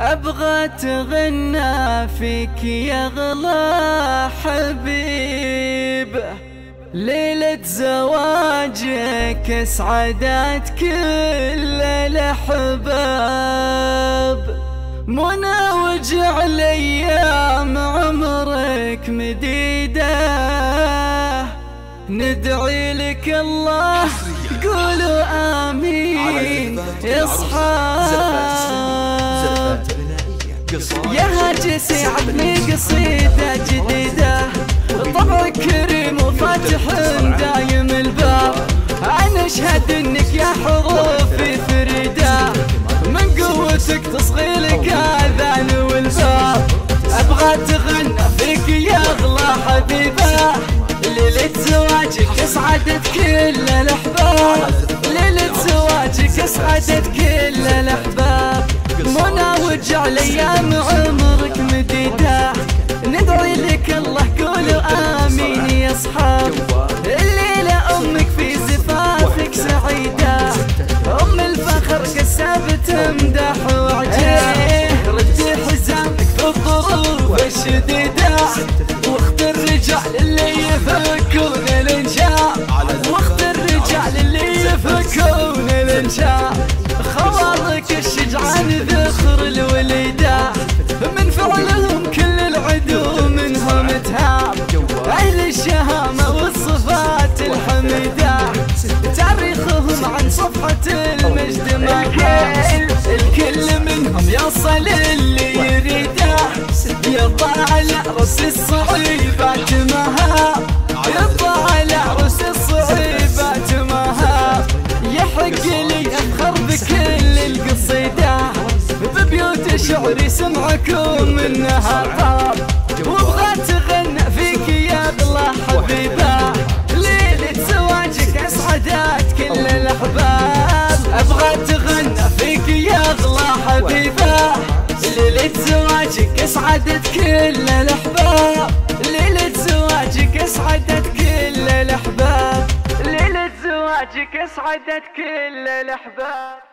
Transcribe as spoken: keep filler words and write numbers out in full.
أبغى تغنى فيك يا غلا حبيب، ليلة زواجك اسعدت كل الأحباب، منى وجع الأيام عمرك مديدة، ندعي لك الله قولوا آمين. اصحاب يا هاجسي عطني قصيدة جديدة، طبع كريم وفاتح دايم الباب، أنا أشهد إنك يا حروفي فريدة، من قوتك تصغي لك آذان والباب، أبغى تغنى فيك يا أغلى حبيبة، ليلة زواجك أسعدت كل الأحباب، ليلة زواجك أسعدت كل الأحباب، منى وجع الأيام عمرك مديدة، ندعي لك الله قولوا آمين. يا أصحاب الليلة أمك في زفافك سعيدة، أم الفخر كساب تمدح وعجاب، ردي حزامك في الظروف الشديدة، وقت الرجال اللي يفكون الانجاب، وقت الرجال اللي يفكون الانجاب، خوارك الشجعان ذخر الوليدة، من فعلهم كل العدو منهم تهاب، أهل الشهامة والصفات الحميدة، تاريخهم عن صفحة المجد ما كان، الكل منهم يصل اللي يريده، يطلع على رأس الصعيبات مها، يطلع على رأس الصعيبات مها، يحق لي أفخر بكل القصيدة، ببيوت شعري سمعكم منها طاب، وابغى تغنى فيك يا أغلى حبيبة، ليلة زواجك أسعدت كل الأحباب، أبغى تغنى فيك يا أغلى حبيبة، ليلة زواجك أسعدت كل الأحباب، ليلة زواجك أسعدت كل الأحباب، ليلة زواجك أسعدت كل الأحباب.